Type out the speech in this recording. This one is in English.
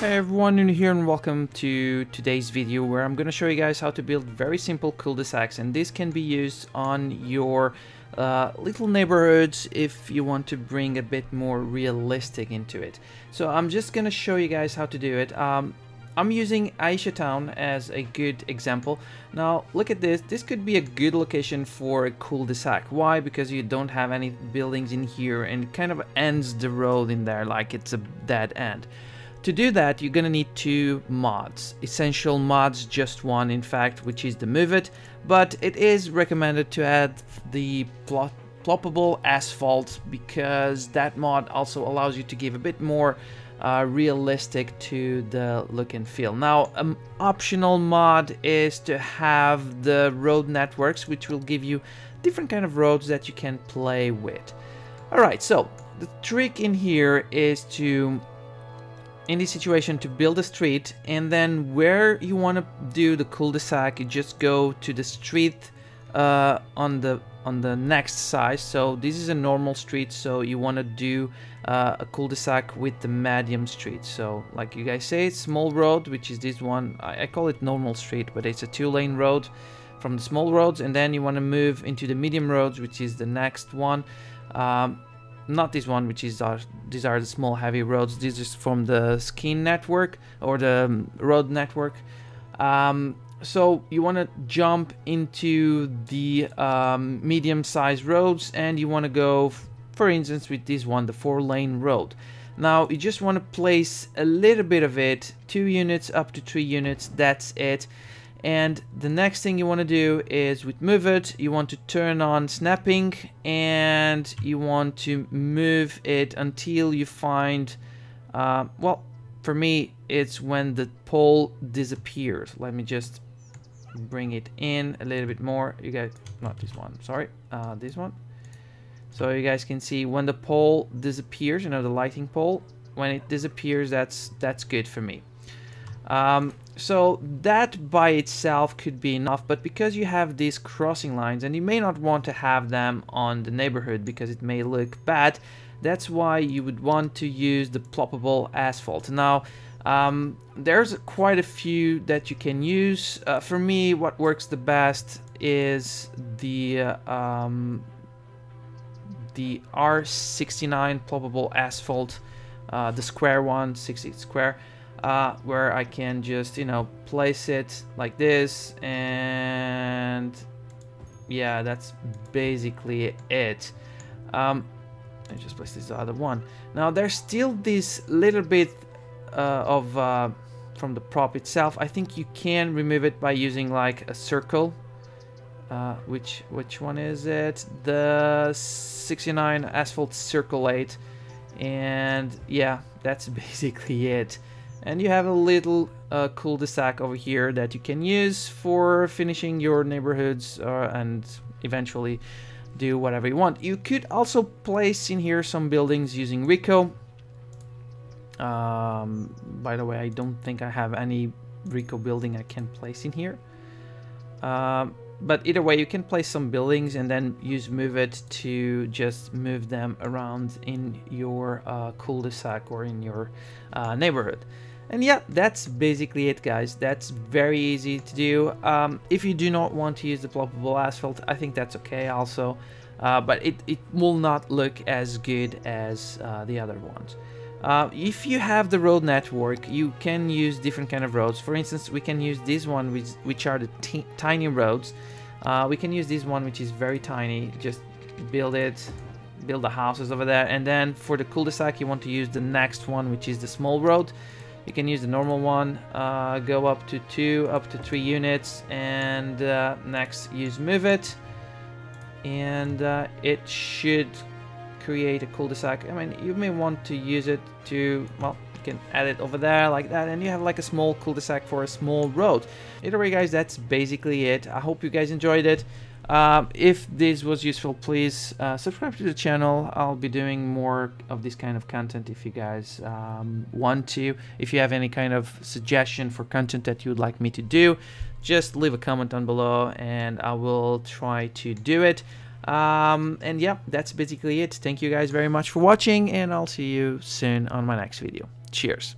Hey everyone, Nuno here and welcome to today's video where I'm going to show you guys how to build very simple cul-de-sacs, and this can be used on your little neighborhoods if you want to bring a bit more realistic into it. So I'm just going to show you guys how to do it. I'm using Aisha Town as a good example. Now look at this, this could be a good location for a cul-de-sac. Why? Because you don't have any buildings in here and it kind of ends the road in there like it's a dead end. To do that, you're gonna need two mods, essential mods, just one in fact, which is the Move It, but it is recommended to add the ploppable asphalt because that mod also allows you to give a bit more realistic to the look and feel. Now, an optional mod is to have the road networks, which will give you different kind of roads that you can play with. All right, so the trick in here is to, in this situation, to build a street, and then where you want to do the cul-de-sac, you just go to the street on the next size. So this is a normal street, so you want to do a cul-de-sac with the medium street. So like you guys say, small road, which is this one. I call it normal street, but it's a two-lane road from the small roads, and then you want to move into the medium roads, which is the next one. Not this one, which is these are the small heavy roads. This is from the skin network or the road network. So you want to jump into the medium-sized roads, and you want to go, for instance, with this one, the four-lane road. Now you just want to place a little bit of it, 2 units up to 3 units. That's it. And the next thing you want to do is with Move It, you want to turn on snapping, and you want to move it until you find, well, for me, it's when the pole disappears. Let me just bring it in a little bit more. You guys, not this one, sorry, this one. So you guys can see when the pole disappears, you know, the lighting pole, when it disappears, that's good for me. So that by itself could be enough, but because you have these crossing lines and you may not want to have them on the neighborhood because it may look bad, that's why you would want to use the ploppable asphalt. Now there's quite a few that you can use. For me, what works the best is the R69 ploppable asphalt, the square one, 60 square. Where I can just, you know, place it like this, and yeah, that's basically it. I just place this other one. Now there's still this little bit from the prop itself. I think you can remove it by using like a circle. Which one is it? The 69 asphalt circulate, and yeah, that's basically it. And you have a little cul-de-sac over here that you can use for finishing your neighborhoods and eventually do whatever you want. You could also place in here some buildings using Rico. By the way, I don't think I have any Rico building I can place in here. But either way, you can place some buildings and then use Move It to just move them around in your cul-de-sac or in your neighborhood. And yeah, that's basically it, guys. That's very easy to do. If you do not want to use the ploppable asphalt, I think that's okay also. But it will not look as good as the other ones. If you have the road network, you can use different kind of roads. For instance, we can use this one, which are the tiny roads. We can use this one, which is very tiny. Just build it, build the houses over there. And then for the cul-de-sac, you want to use the next one, which is the small road. You can use the normal one, go up to 2, up to 3 units, and next use Move It. And it should create a cul-de-sac. I mean, you may want to use it to, well, you can add it over there like that, and you have like a small cul-de-sac for a small road. Either way, guys, that's basically it. I hope you guys enjoyed it. If this was useful, please subscribe to the channel. I'll be doing more of this kind of content if you guys want to. If you have any kind of suggestion for content that you would like me to do, just leave a comment down below and I will try to do it. And yeah, that's basically it. Thank you guys very much for watching, and I'll see you soon on my next video. Cheers.